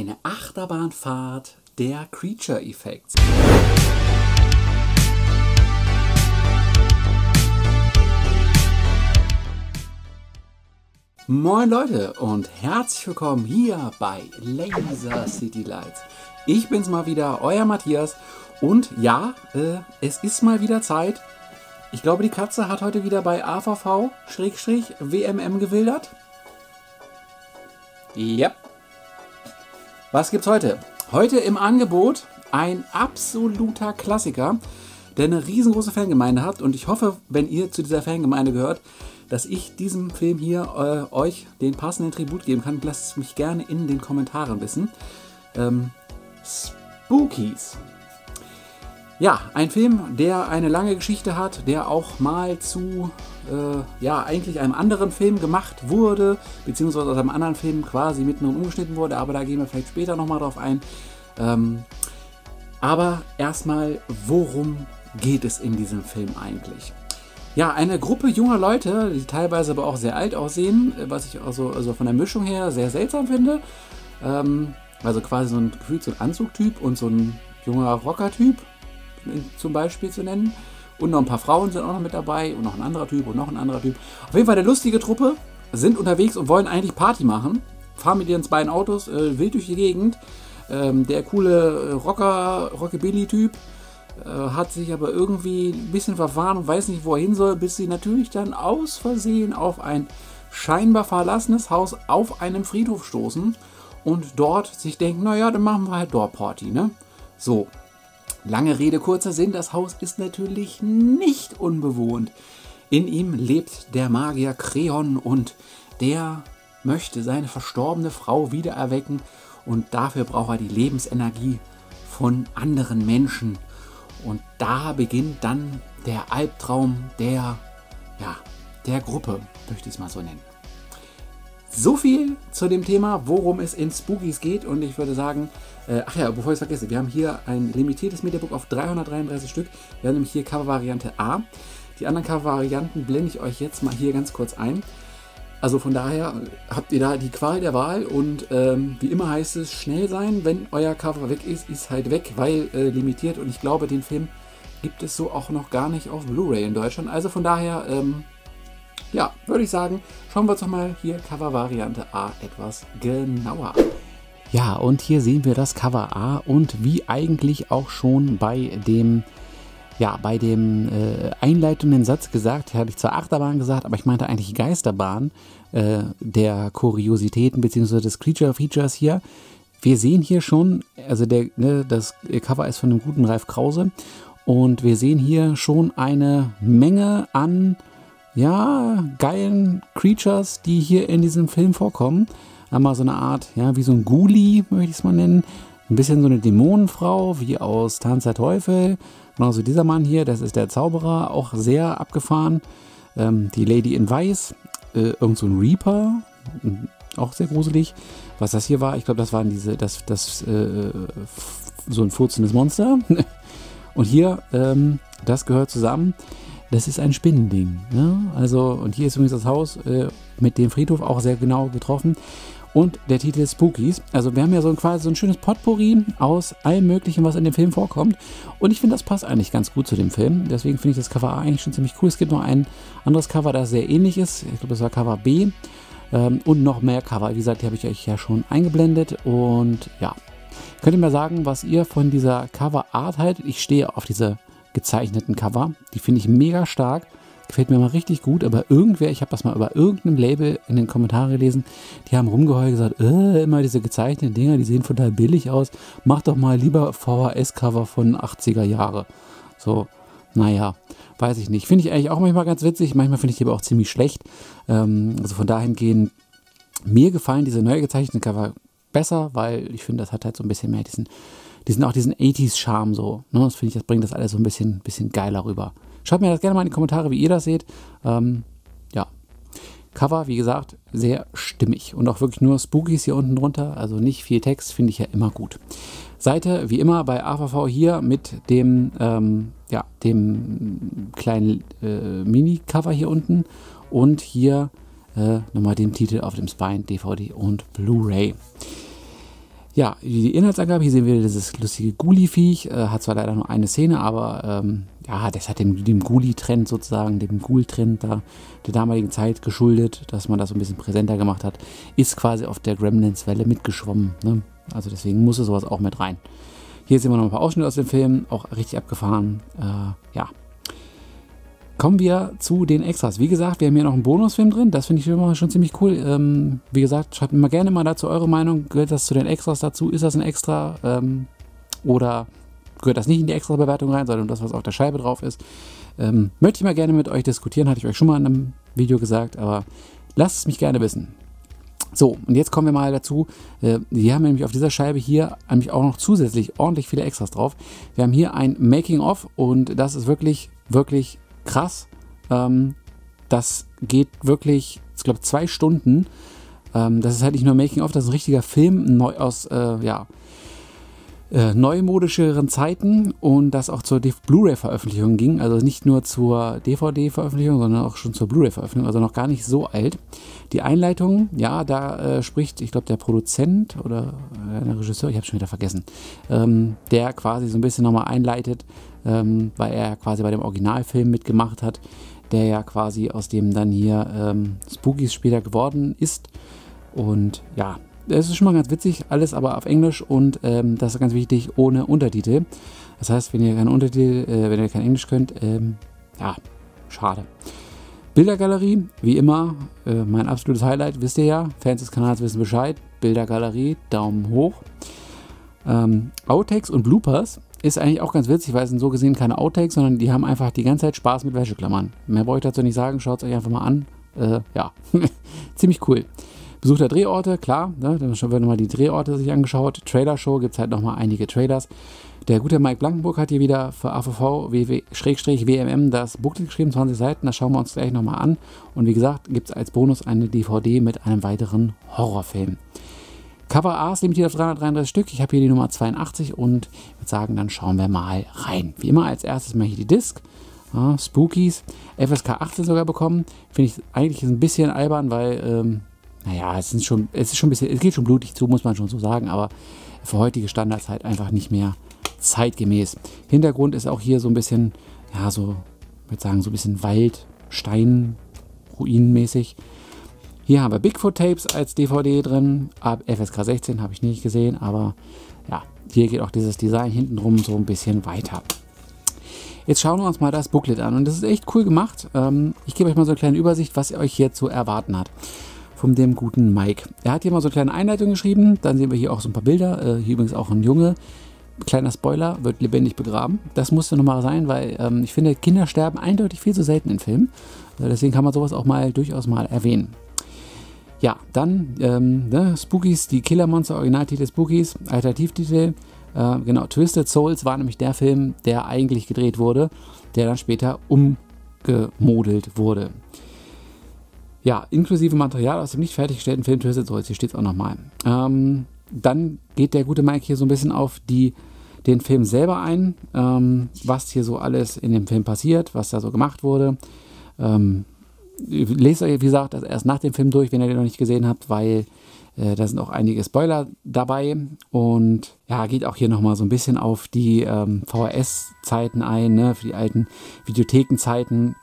Eine Achterbahnfahrt der Creature Effects. Moin Leute und herzlich willkommen hier bei Laser City Lights. Ich bin's mal wieder, euer Matthias. Und ja, es ist mal wieder Zeit. Ich glaube, die Katze hat heute wieder bei AVV-WMM gewildert. Ja. Was gibt's heute? Heute im Angebot ein absoluter Klassiker, der eine riesengroße Fangemeinde hat. Und ich hoffe, wenn ihr zu dieser Fangemeinde gehört, dass ich diesem Film hier euch den passenden Tribut geben kann. Lasst es mich gerne in den Kommentaren wissen. Spookies. Ja, ein Film, der eine lange Geschichte hat, der auch mal zu eigentlich einem anderen Film gemacht wurde, beziehungsweise aus einem anderen Film quasi mitten und umgeschnitten wurde, aber da gehen wir vielleicht später nochmal drauf ein. Aber erstmal, worum geht es in diesem Film eigentlich? Ja, eine Gruppe junger Leute, die teilweise aber auch sehr alt aussehen, was ich also von der Mischung her sehr seltsam finde. Also quasi so ein Gefühl, so ein Anzugtyp und so ein junger Rocker-Typ zum Beispiel zu nennen. Und noch ein paar Frauen sind auch noch mit dabei und noch ein anderer Typ und noch ein anderer Typ. Auf jeden Fall eine lustige Truppe, sind unterwegs und wollen eigentlich Party machen. Fahren mit ihren beiden Autos wild durch die Gegend. Der coole Rockabilly-Typ hat sich aber irgendwie ein bisschen verfahren und weiß nicht, wo er hin soll, bis sie natürlich dann aus Versehen auf ein scheinbar verlassenes Haus auf einem Friedhof stoßen und dort sich denken, naja, dann machen wir halt Door-Party, ne? So. Lange Rede, kurzer Sinn, das Haus ist natürlich nicht unbewohnt. In ihm lebt der Magier Kreon und der möchte seine verstorbene Frau wieder erwecken und dafür braucht er die Lebensenergie von anderen Menschen. Und da beginnt dann der Albtraum der Gruppe, möchte ich es mal so nennen. So viel zu dem Thema, worum es in Spookies geht, und ich würde sagen, ach ja, bevor ich es vergesse, wir haben hier ein limitiertes Mediabook auf 333 Stück. Wir haben nämlich hier Covervariante A. Die anderen Covervarianten blende ich euch jetzt mal hier ganz kurz ein. Also von daher habt ihr da die Qual der Wahl und wie immer heißt es, schnell sein, wenn euer Cover weg ist, ist halt weg, weil limitiert, und ich glaube, den Film gibt es so auch noch gar nicht auf Blu-ray in Deutschland. Also von daher, ja, würde ich sagen, schauen wir uns doch mal hier Covervariante A etwas genauer an. Ja, und hier sehen wir das Cover A, und wie eigentlich auch schon bei dem einleitenden Satz gesagt, hatte ich zwar Achterbahn gesagt, aber ich meinte eigentlich Geisterbahn der Kuriositäten bzw. des Creature Features hier. Wir sehen hier schon, also das Cover ist von dem guten Ralf Krause, und wir sehen hier schon eine Menge an geilen Creatures, die hier in diesem Film vorkommen. Einmal so eine Art, wie so ein Ghoulie, möchte ich es mal nennen. Ein bisschen so eine Dämonenfrau, wie aus Tanz der Teufel. Genauso dieser Mann hier, das ist der Zauberer, auch sehr abgefahren. Die Lady in Weiß, irgend so ein Reaper, auch sehr gruselig. Was das hier war, ich glaube, das waren so ein furzendes Monster. Und hier, das gehört zusammen. Das ist ein Spinnending. Ne? Also, und hier ist übrigens das Haus mit dem Friedhof auch sehr genau getroffen. Und der Titel ist Spookies. Also wir haben ja so quasi so ein schönes Potpourri aus allem Möglichen, was in dem Film vorkommt. Und ich finde, das passt eigentlich ganz gut zu dem Film. Deswegen finde ich das Cover A eigentlich schon ziemlich cool. Es gibt noch ein anderes Cover, das sehr ähnlich ist. Ich glaube, das war Cover B. Und noch mehr Cover. Wie gesagt, die habe ich euch ja schon eingeblendet. Und ja, könnt ihr mir sagen, was ihr von dieser Cover-Art haltet? Ich stehe auf diese gezeichneten Cover. Die finde ich mega stark. Gefällt mir mal richtig gut, aber irgendwer, ich habe das mal über irgendeinem Label in den Kommentaren gelesen, die haben rumgeheult gesagt, immer diese gezeichneten Dinger, die sehen total billig aus, mach doch mal lieber VHS-Cover von 80er Jahre. So, naja, weiß ich nicht. Finde ich eigentlich auch manchmal ganz witzig, manchmal finde ich die aber auch ziemlich schlecht. Also von dahingehend, mir gefallen diese neu gezeichneten Cover besser, weil ich finde, das hat halt so ein bisschen mehr diesen 80s-Charme so. Ne? Das finde ich, das bringt das alles so ein bisschen geiler rüber. Schreibt mir das gerne mal in die Kommentare, wie ihr das seht. Cover, wie gesagt, sehr stimmig. Und auch wirklich nur Spookies hier unten drunter. Also nicht viel Text, finde ich ja immer gut. Seite, wie immer, bei AVV hier mit dem kleinen Mini-Cover hier unten. Und hier nochmal den Titel auf dem Spine, DVD und Blu-ray. Ja, die Inhaltsangabe, hier sehen wir dieses lustige Ghoulie-Viech, hat zwar leider nur eine Szene, aber ja, das hat dem Ghoulie-Trend sozusagen, dem Ghoul-Trend da der damaligen Zeit geschuldet, dass man das so ein bisschen präsenter gemacht hat, ist quasi auf der Gremlins-Welle mitgeschwommen, ne? Also deswegen musste sowas auch mit rein. Hier sehen wir noch ein paar Ausschnitte aus dem Film, auch richtig abgefahren, ja. Kommen wir zu den Extras. Wie gesagt, wir haben hier noch einen Bonusfilm drin. Das finde ich immer schon ziemlich cool. Wie gesagt, schreibt mir gerne mal dazu eure Meinung. Gehört das zu den Extras dazu? Ist das ein Extra? Oder gehört das nicht in die Extra-Bewertung rein, sondern das, was auf der Scheibe drauf ist? Möchte ich mal gerne mit euch diskutieren. Hatte ich euch schon mal in einem Video gesagt, aber lasst es mich gerne wissen. So, und jetzt kommen wir mal dazu, wir haben nämlich auf dieser Scheibe hier nämlich auch noch zusätzlich ordentlich viele Extras drauf. Wir haben hier ein Making-of und das ist wirklich, wirklich krass. Das geht wirklich, ich glaube, 2 Stunden. Das ist halt nicht nur Making-of, das ist ein richtiger Film neu aus, ja, neumodischeren Zeiten und das auch zur Blu-ray-Veröffentlichung ging, also nicht nur zur DVD-Veröffentlichung, sondern auch schon zur Blu-ray-Veröffentlichung, also noch gar nicht so alt. Die Einleitung, ja, da spricht, ich glaube, der Produzent oder der Regisseur, ich habe es schon wieder vergessen, der quasi so ein bisschen nochmal einleitet, weil er quasi bei dem Originalfilm mitgemacht hat, der ja quasi aus dem dann hier Spookies später geworden ist und ja, es ist schon mal ganz witzig, alles aber auf Englisch und das ist ganz wichtig, ohne Untertitel. Das heißt, wenn ihr keinen Untertitel, wenn ihr kein Englisch könnt, ja, schade. Bildergalerie, wie immer, mein absolutes Highlight, wisst ihr ja, Fans des Kanals wissen Bescheid, Bildergalerie, Daumen hoch. Outtakes und Bloopers ist eigentlich auch ganz witzig, weil es sind so gesehen keine Outtakes, sondern die haben einfach die ganze Zeit Spaß mit Wäscheklammern. Mehr brauche ich dazu nicht sagen, schaut es euch einfach mal an. Ja, ziemlich cool. Besuch der Drehorte, klar, ne, dann werden mal die Drehorte sich angeschaut. Trailer-Show gibt es halt nochmal einige Trailers. Der gute Mike Blankenburg hat hier wieder für AVV-WMM das Booklet geschrieben, 20 Seiten, das schauen wir uns gleich nochmal an. Und wie gesagt, gibt es als Bonus eine DVD mit einem weiteren Horrorfilm. Cover A's limitiert auf 333 Stück, ich habe hier die Nummer 82 und ich würde sagen, dann schauen wir mal rein. Wie immer als erstes mal hier die Disc. Ja, Spookies, FSK 18 sogar bekommen, finde ich eigentlich ein bisschen albern, weil... naja, es geht schon blutig zu, muss man schon so sagen, aber für heutige Standards halt einfach nicht mehr zeitgemäß. Hintergrund ist auch hier so ein bisschen, ja, so, ich würde sagen, so ein bisschen Wald, Stein, Ruinenmäßig. Hier haben wir Bigfoot-Tapes als DVD drin, ab FSK 16 habe ich nicht gesehen, aber ja, hier geht auch dieses Design hintenrum so ein bisschen weiter. Jetzt schauen wir uns mal das Booklet an und das ist echt cool gemacht. Ich gebe euch mal so eine kleine Übersicht, was ihr euch hier zu erwarten habt. Von dem guten Mike. Er hat hier mal so eine kleine Einleitung geschrieben, dann sehen wir hier auch so ein paar Bilder, hier übrigens auch ein Junge, kleiner Spoiler, wird lebendig begraben. Das musste nochmal sein, weil ich finde, Kinder sterben eindeutig viel zu selten in Filmen, deswegen kann man sowas auch mal durchaus mal erwähnen. Ja, dann ne, Spookies, die Killermonster, Originaltitel Spookies, Alternativtitel, genau, Twisted Souls war nämlich der Film, der eigentlich gedreht wurde, der dann später umgemodelt wurde. Ja, inklusive Material aus dem nicht fertiggestellten Film Twisted Souls, hier steht es auch nochmal. Dann geht der gute Mike hier so ein bisschen auf den Film selber ein, was hier so alles in dem Film passiert, was da so gemacht wurde. Lest euch, wie gesagt, das erst nach dem Film durch, wenn ihr den noch nicht gesehen habt, weil da sind auch einige Spoiler dabei. Und ja, geht auch hier nochmal so ein bisschen auf die VHS-Zeiten ein, ne, für die alten Videothekenzeiten,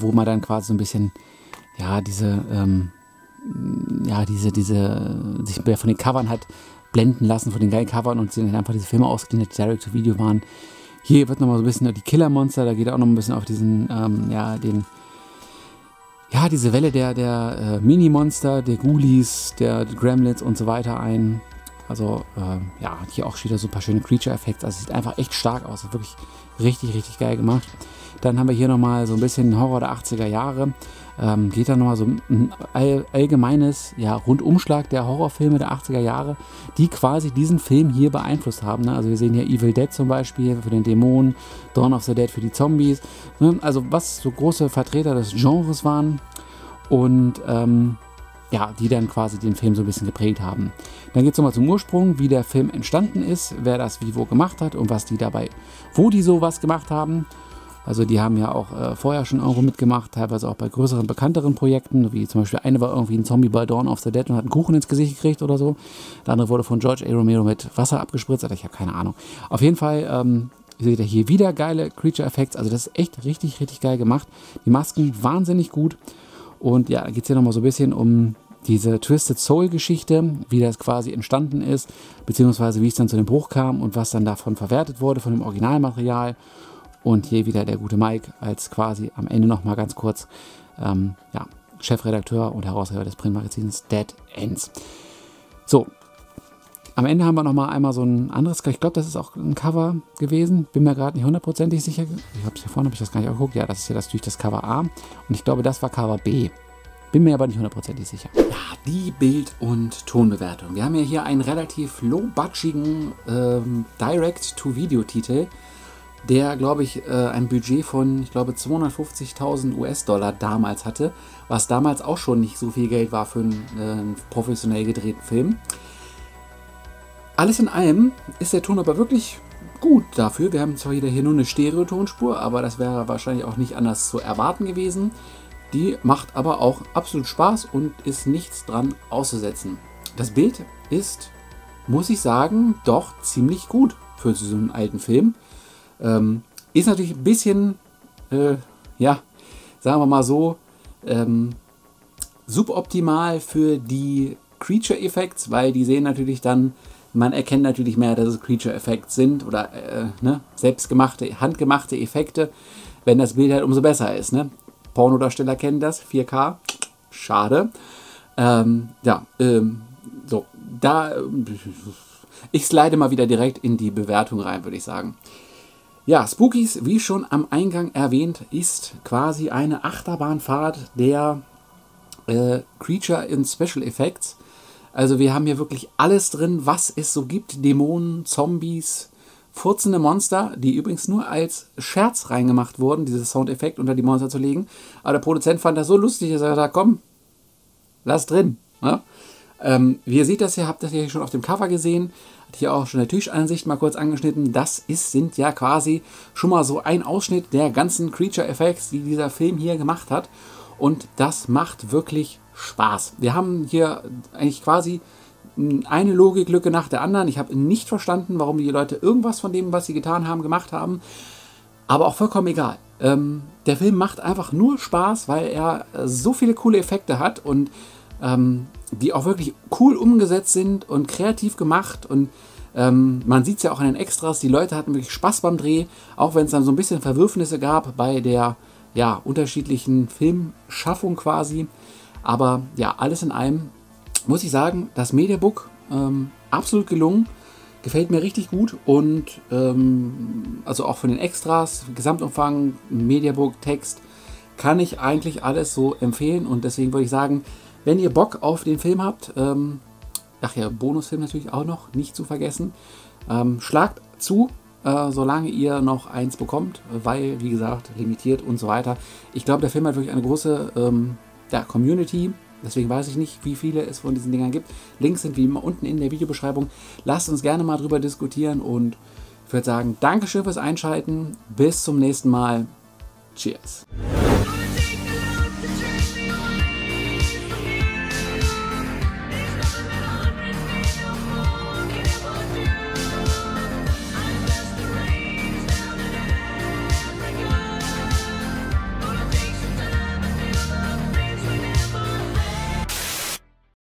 wo man dann quasi so ein bisschen... ja, sich von den Covern hat blenden lassen, von den geilen Covern und sind dann einfach diese Filme ausgeliehen, die direkt zu Video waren. Hier wird nochmal so ein bisschen die Killermonster, da geht auch noch ein bisschen auf diesen, ja, diese Welle der Mini-Monster, der Ghoulies, der Gremlins und so weiter ein. Also, ja, hier auch wieder so ein paar schöne Creature-Effekte. Also, sieht einfach echt stark aus. Wirklich richtig, richtig geil gemacht. Dann haben wir hier nochmal so ein bisschen Horror der 80er Jahre. Geht da nochmal so ein allgemeines, ja, Rundumschlag der Horrorfilme der 80er Jahre, die quasi diesen Film hier beeinflusst haben. Ne? Also, wir sehen hier Evil Dead zum Beispiel für den Dämonen, Dawn of the Dead für die Zombies. Ne? Also, was so große Vertreter des Genres waren. Und, ja, die dann quasi den Film so ein bisschen geprägt haben. Dann geht es nochmal zum Ursprung, wie der Film entstanden ist, wer das wie wo gemacht hat und was die dabei, wo die sowas gemacht haben. Also die haben ja auch vorher schon irgendwo mitgemacht, teilweise auch bei größeren, bekannteren Projekten, wie zum Beispiel eine war irgendwie ein Zombie bei Dawn of the Dead und hat einen Kuchen ins Gesicht gekriegt oder so. Der andere wurde von George A. Romero mit Wasser abgespritzt, ich habe keine Ahnung. Auf jeden Fall seht ihr hier wieder geile Creature Effects, also das ist echt richtig, richtig geil gemacht. Die Masken wahnsinnig gut und ja, da geht es hier nochmal so ein bisschen um diese Twisted Soul Geschichte, wie das quasi entstanden ist, beziehungsweise wie es dann zu dem Bruch kam und was dann davon verwertet wurde, von dem Originalmaterial. Und hier wieder der gute Mike als quasi am Ende nochmal ganz kurz ja, Chefredakteur und Herausgeber des Printmagazins Dead Ends. So, am Ende haben wir nochmal einmal so ein anderes, ich glaube, das ist auch ein Cover gewesen, bin mir gerade nicht hundertprozentig sicher, ich habe es hier vorne, habe ich das gar nicht angeguckt, ja, das ist hier natürlich das Cover A und ich glaube, das war Cover B. Bin mir aber nicht hundertprozentig sicher. Ja, die Bild- und Tonbewertung. Wir haben ja hier einen relativ low-budgetigen Direct-to-Video-Titel, der, glaube ich, ein Budget von, ich glaube, 250.000 US-Dollar damals hatte, was damals auch schon nicht so viel Geld war für einen professionell gedrehten Film. Alles in allem ist der Ton aber wirklich gut dafür. Wir haben zwar wieder hier nur eine Stereotonspur, aber das wäre wahrscheinlich auch nicht anders zu erwarten gewesen. Die macht aber auch absolut Spaß und ist nichts dran auszusetzen. Das Bild ist, muss ich sagen, doch ziemlich gut für so einen alten Film. Ist natürlich ein bisschen, ja, sagen wir mal so, suboptimal für die Creature Effects, weil die sehen natürlich dann, man erkennt natürlich mehr, dass es Creature Effects sind oder ne, selbstgemachte, handgemachte Effekte, wenn das Bild halt umso besser ist, ne? Pornodarsteller kennen das, 4K, schade. Ja, so, da, ich slide mal wieder direkt in die Bewertung rein, würde ich sagen. Ja, Spookies, wie schon am Eingang erwähnt, ist quasi eine Achterbahnfahrt der Creature in Special Effects. Also wir haben hier wirklich alles drin, was es so gibt, Dämonen, Zombies, furzende Monster, die übrigens nur als Scherz reingemacht wurden, dieses Soundeffekt unter die Monster zu legen. Aber der Produzent fand das so lustig, dass er gesagt hat, komm, lass drin. Ne? Wie ihr seht das hier, habt das hier schon auf dem Cover gesehen, hat hier auch schon eine Tischansicht mal kurz angeschnitten. Das ist, sind ja quasi schon mal so ein Ausschnitt der ganzen Creature Effects, die dieser Film hier gemacht hat. Und das macht wirklich Spaß. Wir haben hier eigentlich quasi eine Logiklücke nach der anderen. Ich habe nicht verstanden, warum die Leute irgendwas von dem, was sie getan haben, gemacht haben. Aber auch vollkommen egal. Der Film macht einfach nur Spaß, weil er so viele coole Effekte hat und die auch wirklich cool umgesetzt sind und kreativ gemacht. Und man sieht es ja auch an den Extras, die Leute hatten wirklich Spaß beim Dreh, auch wenn es dann so ein bisschen Verwürfnisse gab bei der ja, unterschiedlichen Filmschaffung quasi. Aber ja, alles in allem muss ich sagen, das Mediabook absolut gelungen, gefällt mir richtig gut und also auch von den Extras, Gesamtumfang, Mediabook, Text, kann ich eigentlich alles so empfehlen und deswegen würde ich sagen, wenn ihr Bock auf den Film habt, ach ja, Bonusfilm natürlich auch noch, nicht zu vergessen, schlagt zu, solange ihr noch eins bekommt, weil, wie gesagt, limitiert und so weiter. Ich glaube, der Film hat wirklich eine große ja, Community. Deswegen weiß ich nicht, wie viele es von diesen Dingern gibt. Links sind wie immer unten in der Videobeschreibung. Lasst uns gerne mal drüber diskutieren und ich würde sagen, Dankeschön fürs Einschalten. Bis zum nächsten Mal. Cheers.